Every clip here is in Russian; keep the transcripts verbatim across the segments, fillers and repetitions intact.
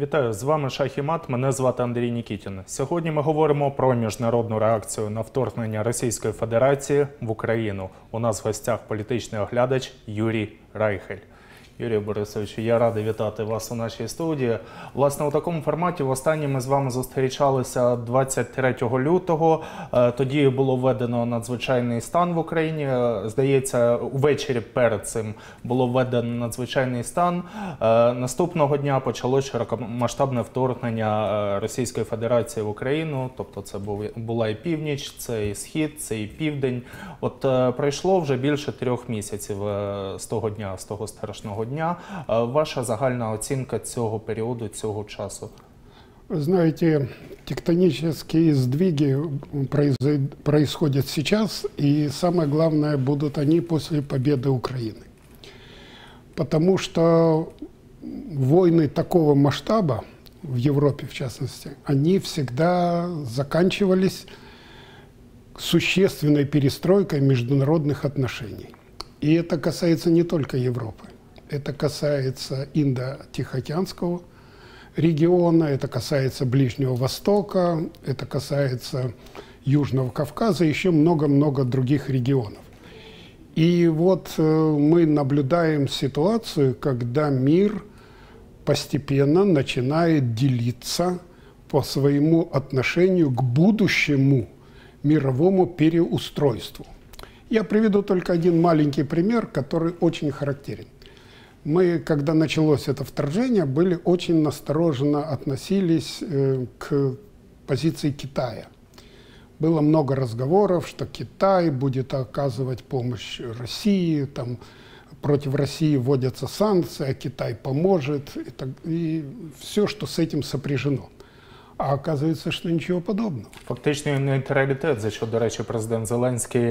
Вітаю, з вами «Шах і мат», мене звати Андрій Нікітін. Сьогодні ми говоримо про міжнародну реакцію на вторгнення Російської Федерації в Україну. У нас в гостях політичний оглядач Юрій Райхель. Юрій Борисович, я радий вітати вас у нашій студії. Власне, у такому форматі востаннє ми з вами зустрічалися двадцять третього лютого. Тоді було введено надзвичайний стан в Україні. Здається, увечері перед цим було введено надзвичайний стан. Наступного дня почалося широкомасштабне вторгнення Російської Федерації в Україну. Тобто це була і північ, це і схід, це і південь. От пройшло вже більше трьох місяців з того дня, з того страшного дня. дня. Ваша загальная оценка цього периода, цього часу? Вы знаете, тектонические сдвиги происходят сейчас, и самое главное, будут они после победы Украины. Потому что войны такого масштаба, в Европе в частности, они всегда заканчивались существенной перестройкой международных отношений. И это касается не только Европы. Это касается Индо-Тихоокеанского региона, это касается Ближнего Востока, это касается Южного Кавказа, еще много-много других регионов. И вот мы наблюдаем ситуацию, когда мир постепенно начинает делиться по своему отношению к будущему мировому переустройству. Я приведу только один маленький пример, который очень характерен. Мы, когда началось это вторжение, были очень настороженно относились э, к позиции Китая. Было много разговоров, что Китай будет оказывать помощь России, там, против России вводятся санкции, а Китай поможет, и, так, и все, что с этим сопряжено. А оказывается, что ничего подобного. Фактично нейтралітет, за що, до речі, президент Зеленський,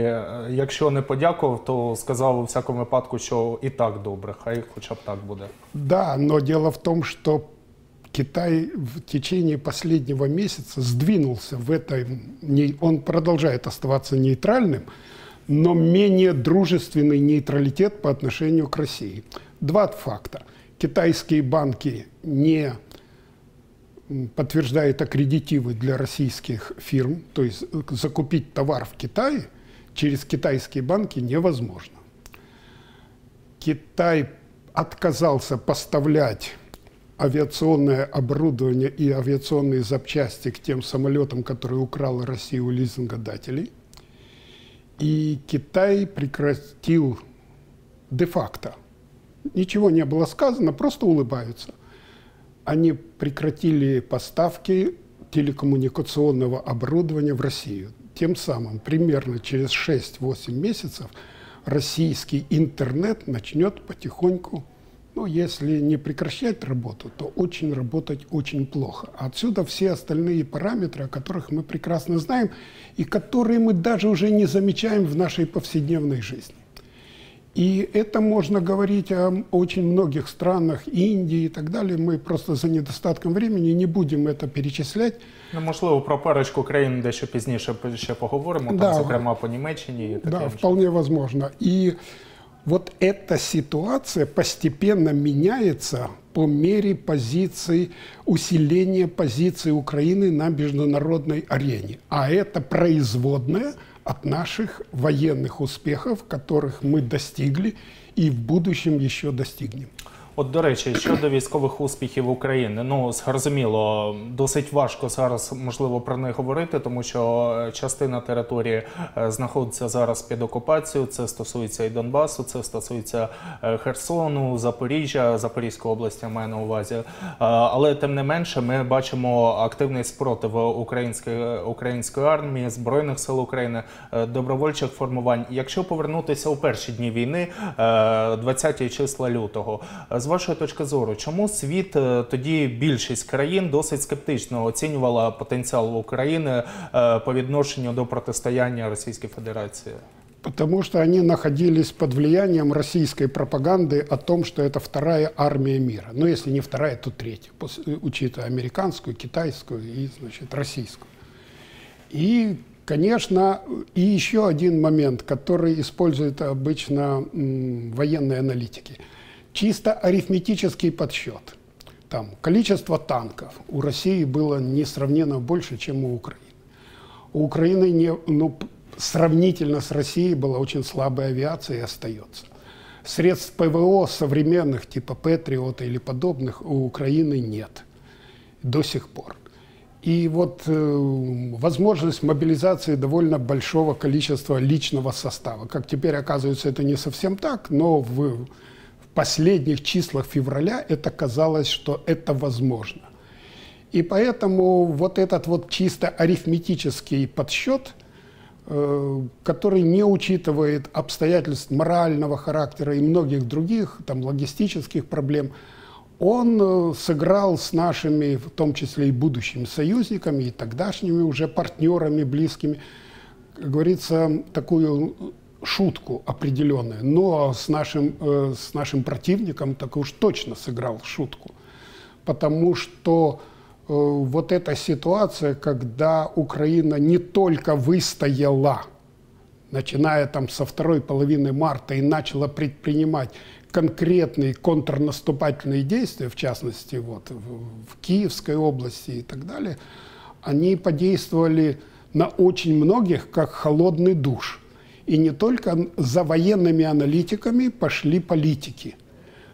якщо не подякував, то сказав у всякому випадку, що і так добре, хай хоча б так буде. Да, но дело в том, что Китай в течение последнего месяца сдвинулся в этом, он продолжает оставаться нейтральным, но менее дружественный нейтралитет по отношению к России. Два факта. Китайские банки не подтверждает аккредитивы для российских фирм, то есть закупить товар в Китае через китайские банки невозможно. Китай отказался поставлять авиационное оборудование и авиационные запчасти к тем самолетам, которые украла Россия у лизингодателей. И Китай прекратил де-факто. Ничего не было сказано, просто улыбаются. Они прекратили поставки телекоммуникационного оборудования в Россию. Тем самым примерно через шесть-восемь месяцев российский интернет начнет потихоньку, ну, если не прекращать работу, то очень работать очень плохо. Отсюда все остальные параметры, о которых мы прекрасно знаем и которые мы даже уже не замечаем в нашей повседневной жизни. И это можно говорить о очень многих странах, Индии и так далее. Мы просто за недостатком времени не будем это перечислять. Ну, можливо, про парочку країн дещо пізніше ще поговоримо, да, там, зокрема, по Німеччині. Да, же. Вполне возможно. И вот эта ситуация постепенно меняется по мере позиций, усиления позиций Украины на международной арене. А это производное от наших военных успехов, которых мы достигли и в будущем еще достигнем. От, до речі, щодо військових успіхів України, ну, зрозуміло, досить важко зараз, можливо, про них говорити, тому що частина території знаходиться зараз під окупацією, це стосується і Донбасу, це стосується Херсону, Запоріжжя, Запорізької області я маю на увазі. Але, тим не менше, ми бачимо активний спротив української, української армії, Збройних сил України, добровольчих формувань. Якщо повернутися у перші дні війни, двадцяті числа лютого, з вашої точки зору, чому світ, тоді більшість країн досить скептично оцінювала потенціал України по відношенню до протистояння Російської Федерації? Потому что они находились под влиянием российской пропаганды о том, что это вторая армия мира. Ну, если не вторая, то третья, учитывая американскую, китайскую и, значит, российскую. И, конечно, и еще один момент, который используют обычно м, военные аналитики. Чисто арифметический подсчет. Там количество танков у России было несравненно больше, чем у Украины. У Украины не... Ну, сравнительно с Россией была очень слабая авиация и остается. Средств ПВО современных, типа Патриота или подобных, у Украины нет до сих пор. И вот э, возможность мобилизации довольно большого количества личного состава. Как теперь оказывается, это не совсем так, но в, в последних числах февраля это казалось, что это возможно. И поэтому вот этот вот чисто арифметический подсчет, который не учитывает обстоятельств морального характера и многих других там, логистических проблем, он сыграл с нашими, в том числе и будущими союзниками, и тогдашними уже партнерами, близкими, как говорится, такую шутку определенную. Но с нашим, э, с нашим противником так уж точно сыграл шутку, потому что... Вот эта ситуация, когда Украина не только выстояла, начиная там со второй половины марта, и начала предпринимать конкретные контрнаступательные действия, в частности, вот, в Киевской области и так далее, они подействовали на очень многих как холодный душ. И не только за военными аналитиками пошли политики.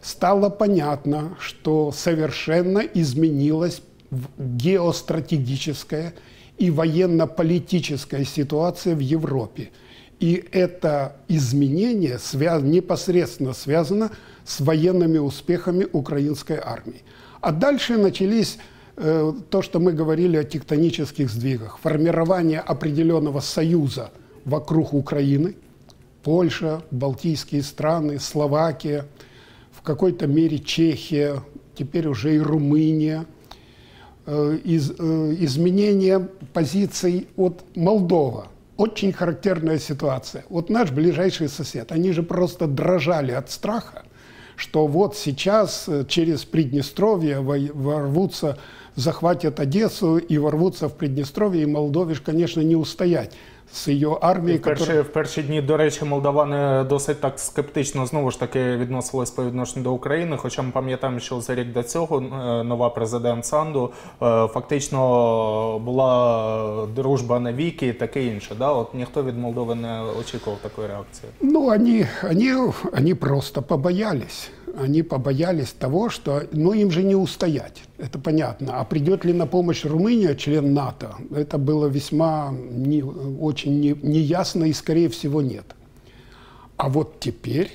Стало понятно, что совершенно изменилась геостратегическая и военно-политическая ситуация в Европе. И это изменение связ... непосредственно связано с военными успехами украинской армии. А дальше начались э, то, что мы говорили о тектонических сдвигах. Формирование определенного союза вокруг Украины. Польша, Балтийские страны, Словакия, в какой-то мере Чехия, теперь уже и Румыния. Из, изменение позиций от Молдова. Очень характерная ситуация. Вот наш ближайший сосед, они же просто дрожали от страха, что вот сейчас через Приднестровье ворвутся, захватят Одессу и ворвутся в Приднестровье, и Молдове ж, конечно, не устоять. З її армії, в перші, яка... в перші дні, до речі, молдавани досить так скептично знову ж таки відносились по відношенню до України. Хоча ми пам'ятаємо, що за рік до цього нова президент Санду фактично була дружба на віки і таке інше. Да? От ніхто від Молдови не очікував такої реакції. Ну, вони, вони, вони просто побоялись. Они побоялись того, что, ну, им же не устоять, это понятно. А придет ли на помощь Румыния, член НАТО, это было весьма не, очень не, неясно и, скорее всего, нет. А вот теперь,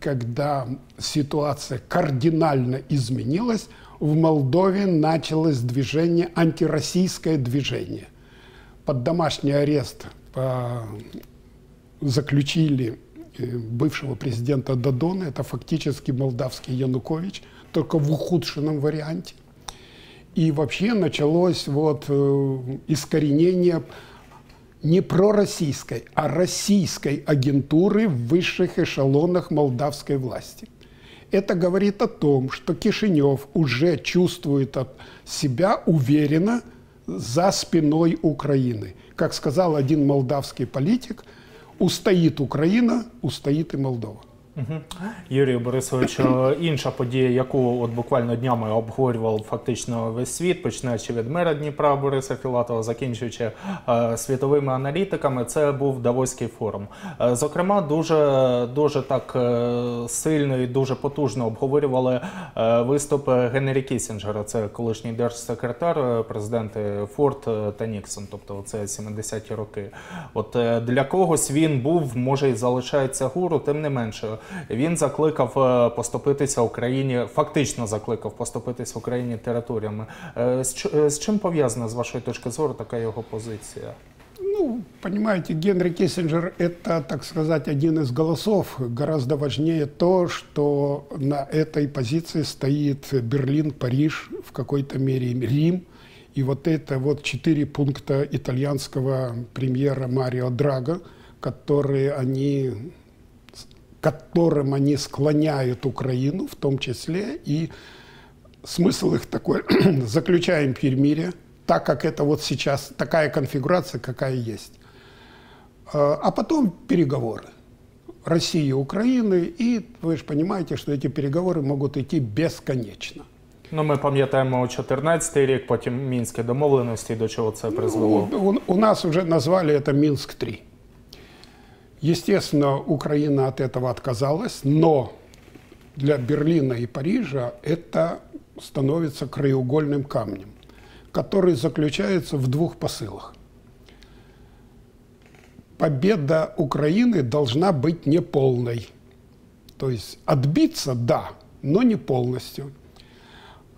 когда ситуация кардинально изменилась, в Молдове началось движение, антироссийское движение. Под домашний арест по... заключили бывшего президента Додона, это фактически молдавский Янукович, только в ухудшенном варианте. И вообще началось вот искоренение не пророссийской, а российской агентуры в высших эшелонах молдавской власти. Это говорит о том, что Кишинев уже чувствует себя уверенно за спиной Украины. Как сказал один молдавский политик, устоїть Україна, устоїть і Молдова. Угу. Юрію Борисовичу, інша подія, яку от буквально днями обговорював фактично весь світ, починаючи від мера Дніпра Бориса Філатова, закінчуючи е, світовими аналітиками, це був Давоський форум. Е, зокрема, дуже, дуже так е, сильно і дуже потужно обговорювали е, виступ Генрі Кісінджера, це колишній держсекретар, президенти Форд та Ніксон, тобто це сімдесяті роки. От е, для когось він був, може і залишається гуру, тим не менше. Він закликав поступитися Україні, фактично закликав поступитися Україні територіями. З чим пов'язана, з вашої точки зору, така його позиція? Ну, понимаете, Генри Киссинджер – это, так сказать, один из голосов. Гораздо важнее то, что на этой позиции стоит Берлин, Париж, в какой-то мере Рим. И вот это вот четыре пункта итальянского премьера Марио Драго, которые они, которым они склоняют Украину, в том числе, и смысл их такой: заключаем перемирие, так как это вот сейчас, такая конфигурация, какая есть. А потом переговоры России и Украины, и вы же понимаете, что эти переговоры могут идти бесконечно. Ну, ми пам'ятаємо чотирнадцятий рік, потім мінські домовленості, до чого це призвело. Ну, у, у нас уже назвали это Минск три. Естественно, Украина от этого отказалась, но для Берлина и Парижа это становится краеугольным камнем, который заключается в двух посылах. Победа Украины должна быть неполной. То есть отбиться, да, но не полностью.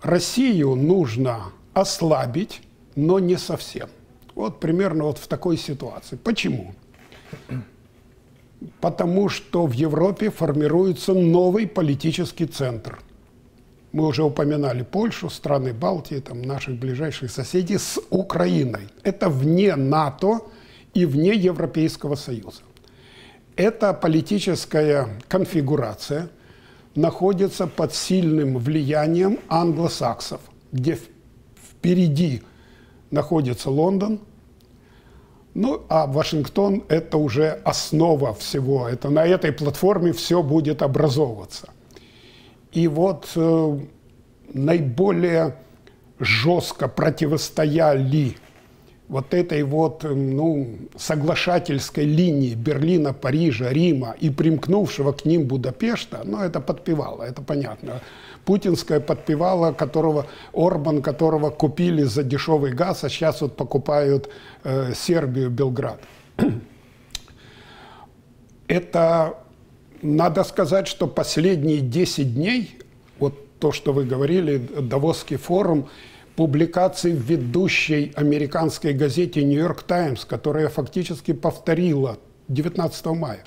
Россию нужно ослабить, но не совсем. Вот примерно вот в такой ситуации. Почему? Потому что в Европе формируется новый политический центр. Мы уже упоминали Польшу, страны Балтии, там, наших ближайших соседей с Украиной. Это вне НАТО и вне Европейского Союза. Эта политическая конфигурация находится под сильным влиянием англосаксов, где впереди находится Лондон, ну а Вашингтон – это уже основа всего, это на этой платформе все будет образовываться. И вот э, наиболее жестко противостояли вот этой вот, ну, соглашательской линии Берлина, Парижа, Рима и примкнувшего к ним Будапешта, ну, это подпевало, это понятно. Путинская подпевала, которого, Орбан, которого купили за дешевый газ, а сейчас вот покупают э, Сербию, Белград. Это, надо сказать, что последние десять дней, вот то, что вы говорили, Давосский форум, публикации в ведущей американской газете «Нью-Йорк Таймс», которая фактически повторила, девятнадцатого мая,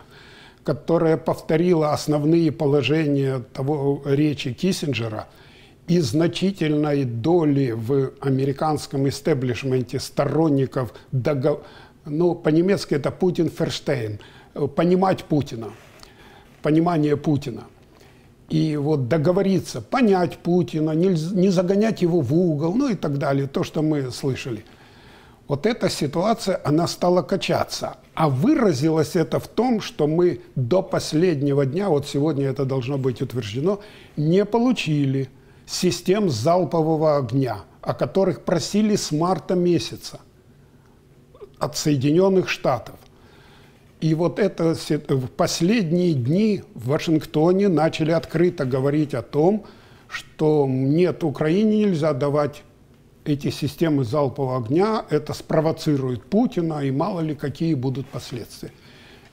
которая повторила основные положения того, речи Киссинджера, и значительной доли в американском истеблишменте сторонников договора, ну, по-немецки это Путин-Ферштейн, понимать Путина, понимание Путина. И вот договориться, понять Путина, не загонять его в угол, ну и так далее, то, что мы слышали. Вот эта ситуация, она стала качаться. А выразилось это в том, что мы до последнего дня, вот сегодня это должно быть утверждено, не получили систем залпового огня, о которых просили с марта месяца от Соединенных Штатов. И вот это в последние дни в Вашингтоне начали открыто говорить о том, что нет, Украине нельзя давать эти системы залпового огня, это спровоцирует Путина, и мало ли какие будут последствия.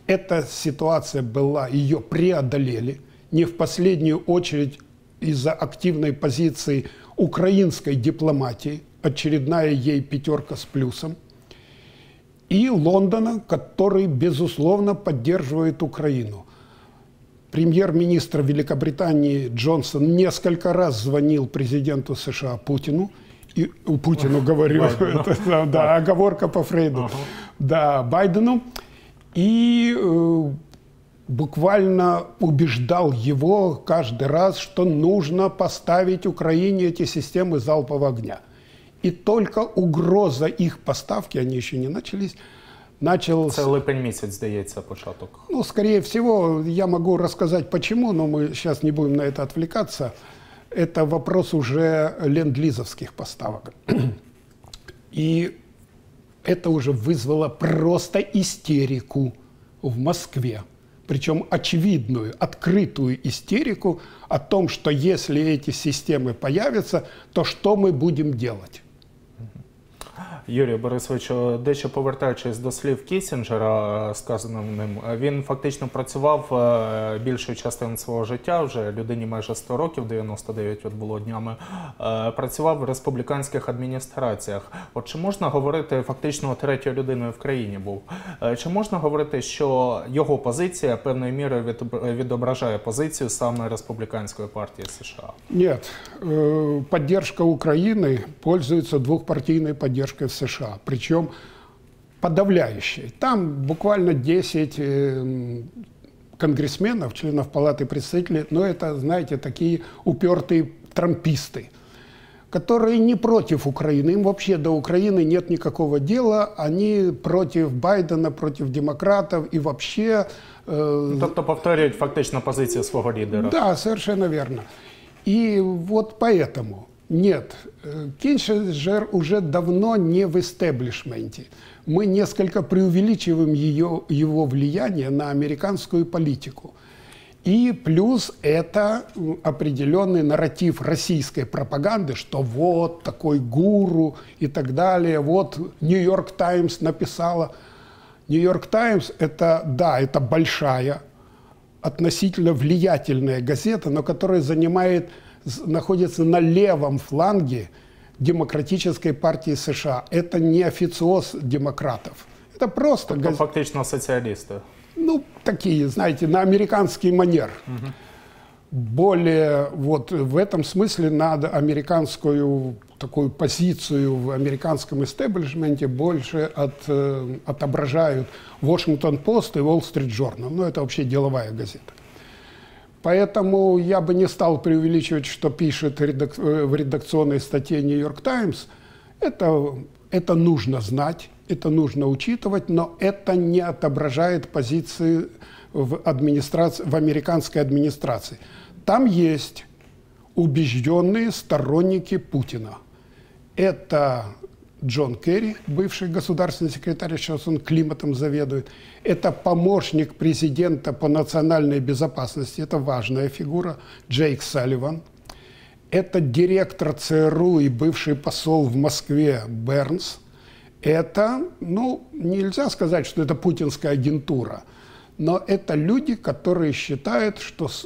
Эта ситуация была, ее преодолели, не в последнюю очередь из-за активной позиции украинской дипломатии, очередная ей пятерка с плюсом, и Лондона, который, безусловно, поддерживает Украину. Премьер-министр Великобритании Джонсон несколько раз звонил президенту США Путину, и Путину говорил, это, да, оговорка по Фрейду, ага. да, Байдену, и э, буквально убеждал его каждый раз, что нужно поставить Украине эти системы залпового огня. И только угроза их поставки, они еще не начались, начался... Это липень месяц, здається, початок. Ну, скорее всего, я могу рассказать почему, но мы сейчас не будем на это отвлекаться. Это вопрос уже ленд-лизовских поставок. И это уже вызвало просто истерику в Москве. Причем очевидную, открытую истерику о том, что если эти системы появятся, то что мы будем делать? Юрій Борисович, дещо повертаючись до слів Кісінджера, сказаного ним, він фактично працював більшу частину свого життя, вже людині майже сто років, дев'яносто дев'ять от було днями, працював в республіканських адміністраціях. От чи можна говорити, фактично третьою людиною в країні був, чи можна говорити, що його позиція певною мірою відображає позицію саме республіканської партії США? Ні. Підтримка України пользується двохпартійною підтримкою в США. Причем подавляющей. Там буквально десять конгрессменов, членов Палаты представителей, но это, знаете, такие упертые трамписты, которые не против Украины, им вообще до Украины нет никакого дела, они против Байдена, против демократов и вообще... Э... Тобто повторяют фактично позицию своего лидера. Да, совершенно верно. И вот поэтому нет, Кісінджер уже давно не в истеблишменте. Мы несколько преувеличиваем ее, его влияние на американскую политику. И плюс это определенный нарратив российской пропаганды, что вот такой гуру и так далее. Вот «Нью-Йорк Таймс» написала. «Нью-Йорк Таймс» — это, да, это большая, относительно влиятельная газета, но которая занимает, находится на левом фланге Демократической партии США. Это не официоз демократов. Это просто газета. Фактично социалисты. Ну, такие, знаете, на американский манер. Угу. Более вот в этом смысле надо американскую такую позицию в американском истеблишменте больше от, э, отображают Вашингтон Пост и Уолл Стрит Джорнал. Ну, это вообще деловая газета. Поэтому я бы не стал преувеличивать, что пишет редак... в редакционной статье Нью-Йорк Таймс. Это, это нужно знать. Это нужно учитывать, но это не отображает позиции в, администрации, в американской администрации. Там есть убежденные сторонники Путина. Это Джон Керри, бывший государственный секретарь, сейчас он климатом заведует. Это помощник президента по национальной безопасности, это важная фигура, Джейк Салливан. Это директор ЦРУ и бывший посол в Москве Бернс. Это, ну, нельзя сказать, что это путинская агентура, но это люди, которые считают, что с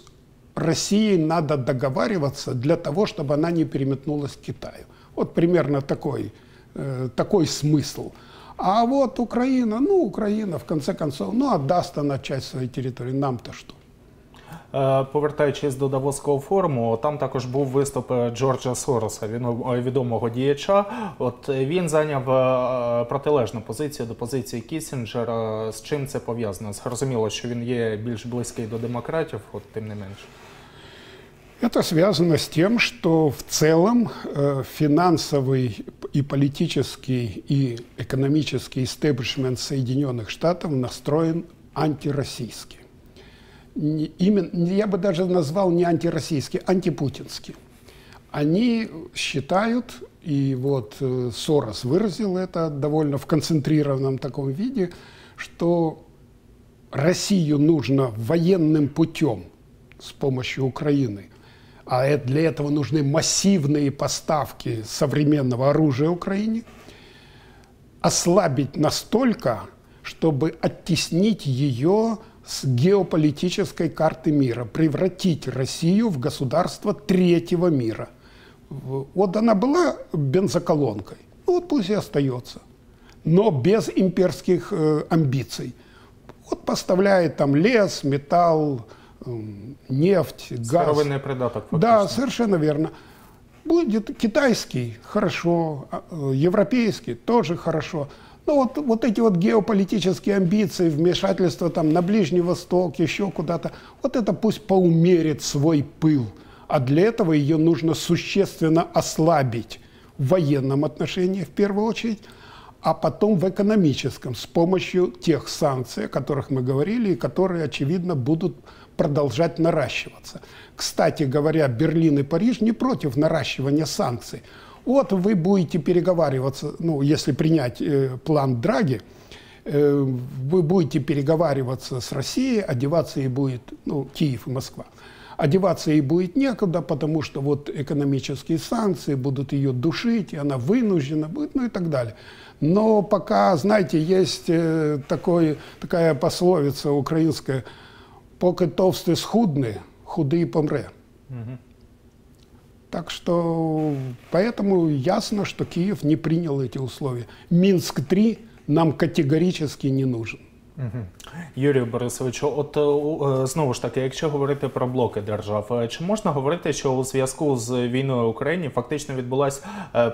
Россией надо договариваться для того, чтобы она не переметнулась к Китаю. Вот примерно такой, э, такой смысл. А вот Украина, ну, Украина, в конце концов, ну, отдаст она часть своей территории, нам-то что? Повертаючись до Давосського форуму, там також був виступ Джорджа Сороса, відомого діяча. От він зайняв протилежну позицію до позиції Кісінджера. З чим це пов'язано? Зрозуміло, що він є більш близький до демократів, от тим не менше. Это связано с тем, что в целом финансовый и политический, и экономический истеблишмент Соединенных Штатов настроен антироссийски. Именно, я бы даже назвал не антироссийский, антипутинский. Они считают, и вот Сорос выразил это довольно в концентрированном таком виде, что Россию нужно военным путем с помощью Украины, а для этого нужны массивные поставки современного оружия Украине, ослабить настолько, чтобы оттеснить ее с геополитической карты мира, превратить Россию в государство третьего мира. Вот она была бензоколонкой, ну вот пусть и остается, но без имперских э, амбиций. Вот поставляет там лес, металл, э, нефть, газ. Сировинный придаток. Фактически. Да, совершенно верно. Будет китайский – хорошо, европейский – тоже хорошо. Ну вот, вот эти вот геополитические амбиции, вмешательство там на Ближний Восток, еще куда-то, вот это пусть поумерит свой пыл. А для этого ее нужно существенно ослабить в военном отношении в первую очередь, а потом в экономическом с помощью тех санкций, о которых мы говорили, и которые, очевидно, будут продолжать наращиваться. Кстати говоря, Берлин и Париж не против наращивания санкций. Вот вы будете переговариваться, ну, если принять э, план Драги, э, вы будете переговариваться с Россией, одеваться ей будет, ну, Киев и Москва, одеваться ей будет некуда, потому что вот экономические санкции будут ее душить, и она вынуждена будет, ну и так далее. Но пока, знаете, есть э, такой, такая пословица украинская, «Поки товсті схудне, худий помре». Угу. Так что, поэтому ясно, что Киев не принял эти условия. Минск три нам категорически не нужен. Юрію Борисовичу, от знову ж таки, якщо говорити про блоки держав, чи можна говорити, що у зв'язку з війною в Україні фактично відбулася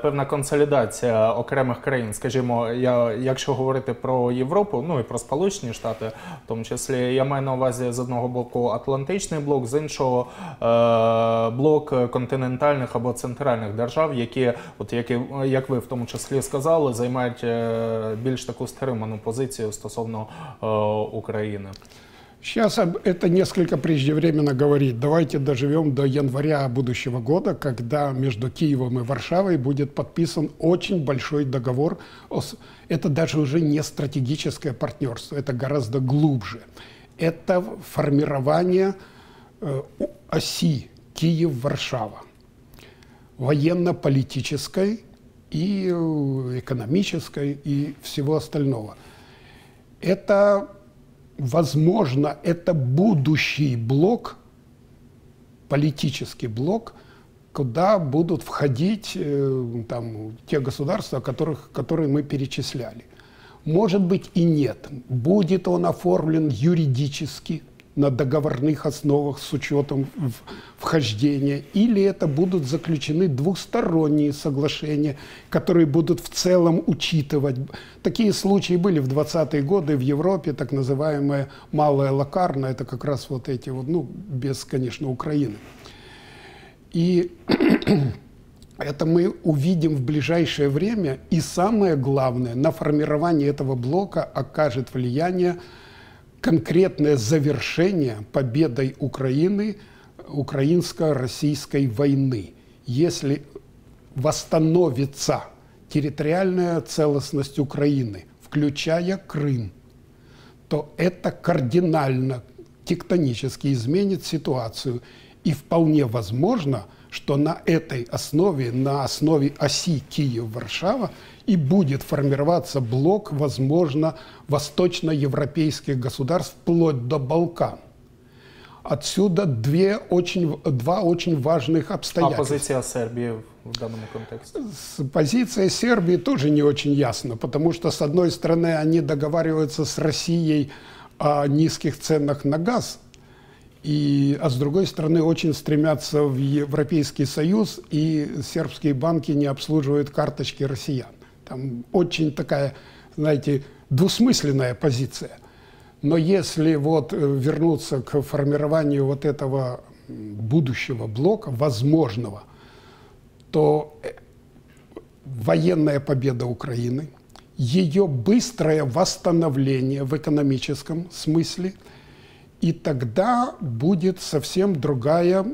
певна консолідація окремих країн? Скажімо, я, якщо говорити про Європу, ну і про Сполучені Штати, в тому числі, я маю на увазі з одного боку Атлантичний блок, з іншого блок континентальних або центральних держав, які, от які, як ви в тому числі сказали, займають більш таку стриману позицію стосовно Украины. Сейчас это несколько преждевременно говорить. Давайте доживем до января будущего года, когда между Киевом и Варшавой будет подписан очень большой договор. Это даже уже не стратегическое партнерство, это гораздо глубже. Это формирование оси Киев-Варшава, военно-политической и экономической и всего остального. Это, возможно, это будущий блок, политический блок, куда будут входить э, там, те государства, которых, которые мы перечисляли. Может быть и нет. Будет он оформлен юридически на договорных основах с учетом вхождения, или это будут заключены двусторонние соглашения, которые будут в целом учитывать. Такие случаи были в двадцатые годы в Европе, так называемая «малая локарна», это как раз вот эти вот, ну, без, конечно, Украины. И это мы увидим в ближайшее время, и самое главное, на формирование этого блока окажет влияние конкретное завершение победой Украины, украинско-российской войны. Если восстановится территориальная целостность Украины, включая Крым, то это кардинально, тектонически изменит ситуацию. И вполне возможно, что на этой основе, на основе оси Киев-Варшава и будет формироваться блок, возможно, восточноевропейских государств вплоть до Балкан. Отсюда две очень, два очень важных обстоятельства. А позиция Сербии в данном контексте? Позиция Сербии тоже не очень ясна, потому что, с одной стороны, они договариваются с Россией о низких ценах на газ, И, а с другой стороны, очень стремятся в Европейский Союз, и сербские банки не обслуживают карточки россиян. Там очень такая, знаете, двусмысленная позиция. Но если вот вернуться к формированию вот этого будущего блока, возможного, то военная победа Украины, ее быстрое восстановление в экономическом смысле, и тогда будет совсем другая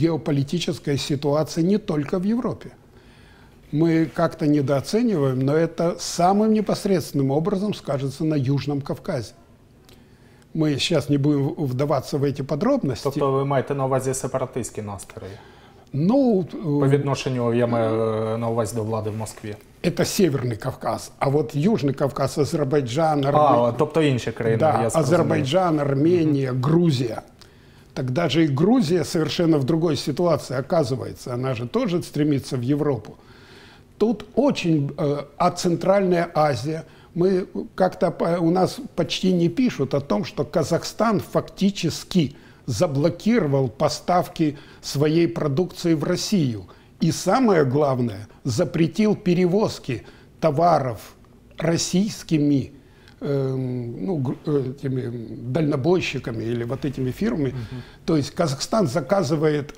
геополитическая ситуация не только в Европе. Мы как-то недооцениваем, но это самым непосредственным образом скажется на Южном Кавказе. Мы сейчас не будем вдаваться в эти подробности. Тобто ви маєте на увазі сепаратистські настрої? Ну, по відношенню, я маю на увазі до влади в Москві. Это Северный Кавказ, а вот Южный Кавказ, Азербайджан, Армения, а, тобто інші країни, да, я Азербайджан, Армения, mm-hmm. Грузия. Так даже и Грузия совершенно в другой ситуации оказывается, она же тоже стремится в Европу. Тут очень, э, а Центральная Азия, мы как-то у нас почти не пишут о том, что Казахстан фактически заблокировал поставки своей продукции в Россию. И самое главное, запретил перевозки товаров российскими э, ну, этими дальнобойщиками или вот этими фирмами. Uh-huh. То есть Казахстан заказывает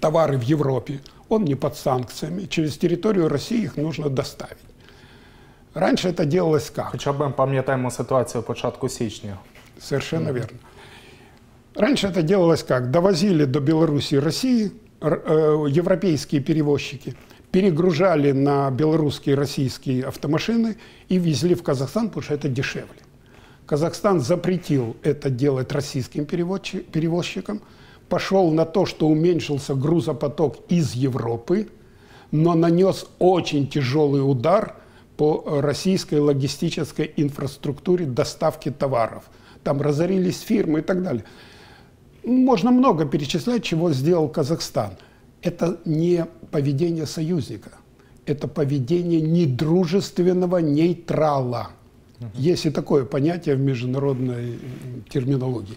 товары в Европе, он не под санкциями, через территорию России их нужно доставить. Раньше это делалось как? Хотя бы помним ситуацию початку січня. Совершенно uh-huh. верно. Раньше это делалось как? Довозили до Беларуси и России, европейские перевозчики перегружали на белорусские и российские автомашины и везли в Казахстан, потому что это дешевле. Казахстан запретил это делать российским перевозчикам, пошел на то, что уменьшился грузопоток из Европы, но нанес очень тяжелый удар по российской логистической инфраструктуре доставки товаров. Там разорились фирмы и так далее. Можно много перечислять, чего сделал Казахстан. Это не поведение союзника, это поведение недружественного нейтрала. Есть и такое понятие в международной терминологии.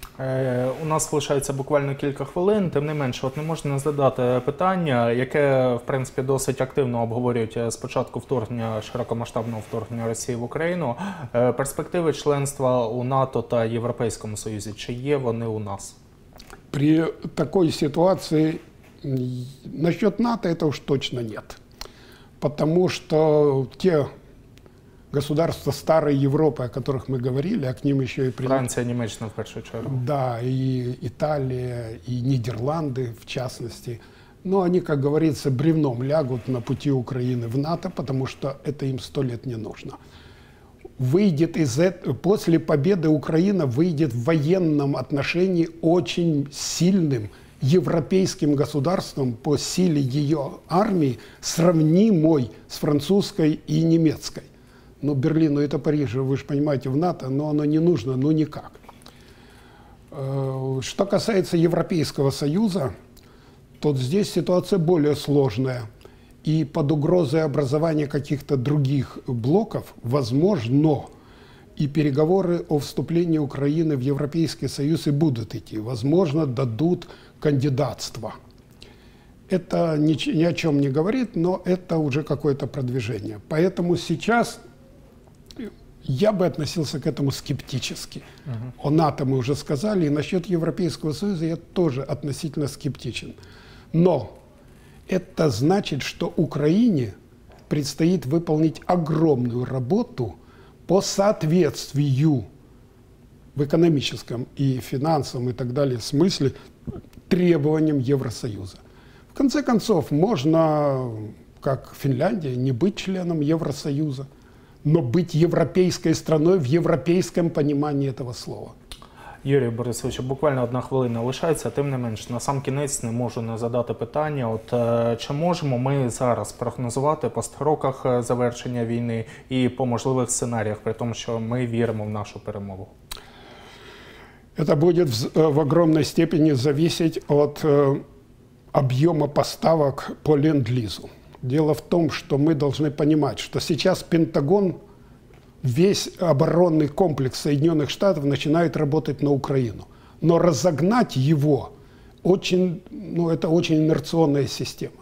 У нас залишається буквально кілька хвилин, тим не менше, от не можна не задати питання, яке, в принципі, досить активно обговорюють з початку вторгнення, широкомасштабного вторгнення Росії в Україну. Перспективи членства у НАТО та Європейському Союзі, чи є вони у нас? При такой ситуации насчет НАТО это уж точно нет. Потому что те государства старой Европы, о которых мы говорили, а к ним еще и... При... Франция, Немеччина в первую очередь. Да, и Италия, и Нидерланды в частности. Но они, как говорится, бревном лягут на пути Украины в НАТО, потому что это им сто лет не нужно. Выйдет из этого, после победы Украина выйдет в военном отношении очень сильным европейским государством по силе ее армии, сравнимой с французской и немецкой. Ну, Берлину это Париж, вы же понимаете, в НАТО, но оно не нужно, ну никак. Что касается Европейского Союза, то здесь ситуация более сложная. И под угрозой образования каких-то других блоков, возможно, и переговоры о вступлении Украины в Европейский Союз и будут идти. Возможно, дадут кандидатство. Это ни о чем не говорит, но это уже какое-то продвижение. Поэтому сейчас я бы относился к этому скептически. О НАТО мы уже сказали, и насчет Европейского Союза я тоже относительно скептичен. Но... Это значит, что Украине предстоит выполнить огромную работу по соответствию в экономическом и финансовом и так далее смысле требованиям Евросоюза. В конце концов, можно, как Финляндия, не быть членом Евросоюза, но быть европейской страной в европейском понимании этого слова. Юрій Борисович, буквально одна хвилина лишається, тим не менш, на сам кінець не можу не задати питання, от чи можемо ми зараз прогнозувати по строках завершення війни і по можливих сценаріях, при тому, що ми віримо в нашу перемогу? Це буде в огромній степені зависіти від об'єму поставок по ленд-лізу. Діло в тому, що ми повинні розуміти, що зараз Пентагон весь оборонный комплекс Соединенных Штатов начинает работать на Украину. Но разогнать его очень, ну, это очень инерционная система.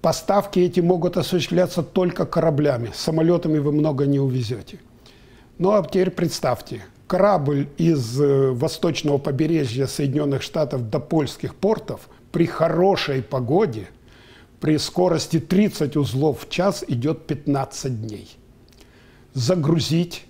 Поставки эти могут осуществляться только кораблями. Самолетами вы много не увезете. Ну а теперь представьте, корабль из восточного побережья Соединенных Штатов до польских портов при хорошей погоде, при скорости тридцать узлов в час идет пятнадцать дней. Загрузить,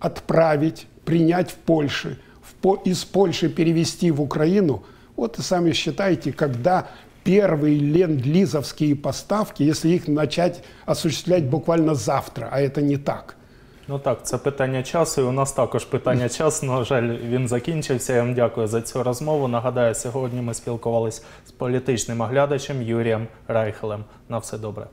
отправить, принять в Польше, в по, из Польши перевести в Украину. Вот и сами считайте, когда первые ленд-лизовские поставки, если их начать осуществлять буквально завтра, а это не так. Ну так, це питання часу, і у нас також питання часу, на жаль, він закінчився. Я вам дякую за цю розмову. Нагадаю, сьогодні ми спілкувалися з політичним оглядачем Юрієм Райхелем. На все добре.